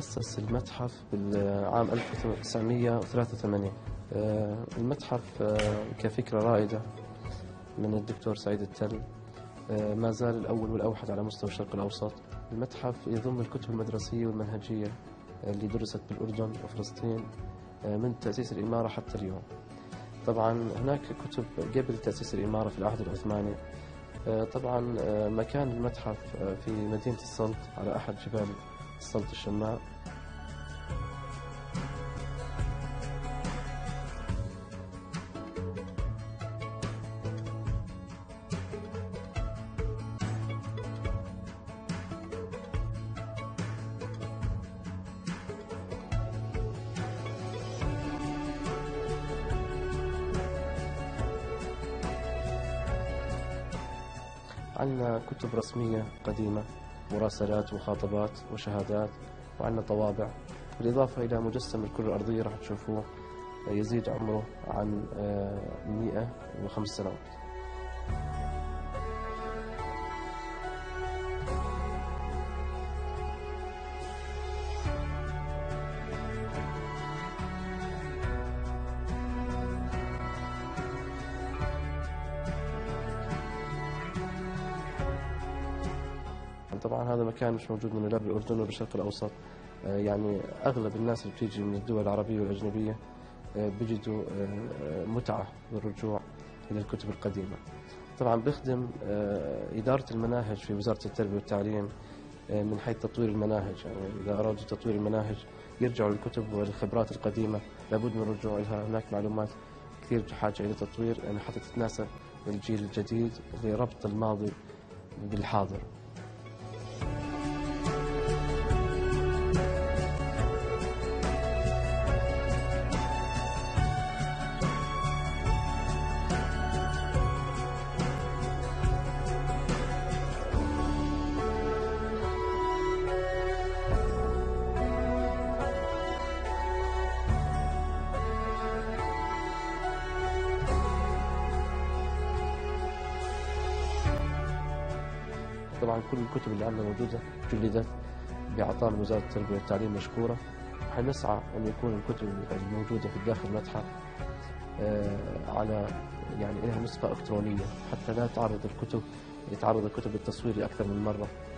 تأسس المتحف بالعام 1983. المتحف كفكرة رائدة من الدكتور سعيد التل، ما زال الأول والأوحد على مستوى الشرق الأوسط. المتحف يضم الكتب المدرسية والمنهجية اللي درست بالأردن وفلسطين من تأسيس الإمارة حتى اليوم. طبعا هناك كتب قبل تأسيس الإمارة في العهد العثماني. طبعا مكان المتحف في مدينة السلط على أحد جبال صلة الشماء. عندنا كتب رسمية قديمة، مراسلات ومخاطبات وشهادات، وعندنا طوابع، بالإضافة إلى مجسم الكرة الأرضية راح تشوفوه يزيد عمره عن 105 سنوات. طبعا هذا مكان مش موجود منه لا بالأردن وبالشرق الأوسط. يعني أغلب الناس اللي بتيجي من الدول العربية والأجنبية بيجدوا متعة بالرجوع إلى الكتب القديمة. طبعا بيخدم إدارة المناهج في وزارة التربية والتعليم من حيث تطوير المناهج. يعني إذا أرادوا تطوير المناهج يرجعوا للكتب والخبرات القديمة، لابد من الرجوع لها. هناك معلومات كثير بحاجة إلى تطوير يعني حتى تتناسب للجيل الجديد لربط الماضي بالحاضر. طبعا كل الكتب اللي عندنا موجودة جلدت بإعطاء وزارة التربية والتعليم مشكورة. وحنسعى أن يكون الكتب الموجودة في داخل المتحف على يعني لها نسخة إلكترونية، حتى لا تعرض الكتب للتصوير أكثر من مرة.